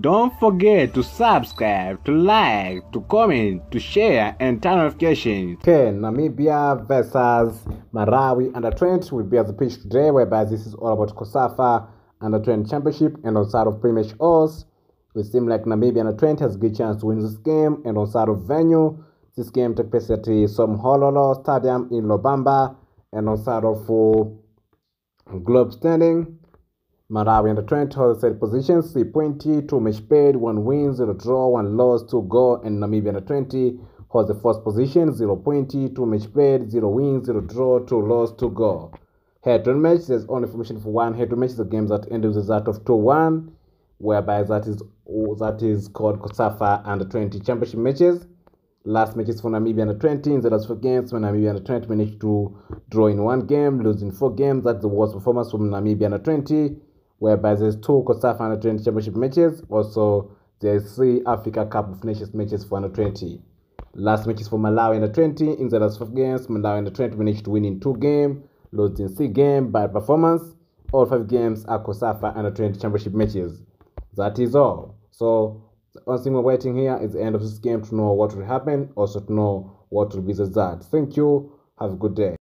Don't forget to subscribe, to like, to comment, to share, and turn notifications. Okay, Namibia versus Malawi under-20 will be as a pitch today, whereby this is all about COSAFA under-20 championship, and on side of pretty much us, it seems like Namibia under-20 has a good chance to win this game, and on side of venue, this game took place at the Som Hololo Stadium in Lobamba, and on side of globe standing. Malawi under-20 holds the third position, 3 points, 2 matches played, 1 win, 0 draw, 1 loss, 2 goals, and Namibia under-20 holds the 4th position, 0 points, 2 matches played, 0 win, 0 draw, 2 loss, 2 goals. Head-to-head match, there's only information for one head-to-head match, the game that ends with a result of 2-1, whereby that is called COSAFA under-20 championship matches. Last matches for Namibia under-20 in the last 4 games, when Namibia under-20 managed to draw in 1 game, lose in 4 games. That's the worst performance from Namibia under-20. Whereby there's 2 COSAFA under-20 championship matches, also there's 3 Africa Cup of Nations matches for under-20. Last matches for Malawi under-20 in the last 5 games, Malawi under-20 managed to win in 2 games, lose in 6 games, bad performance. All 5 games are COSAFA under-20 championship matches. That is all. So the only thing we're waiting here is the end of this game to know what will happen, also to know what will be the result. Thank you. Have a good day.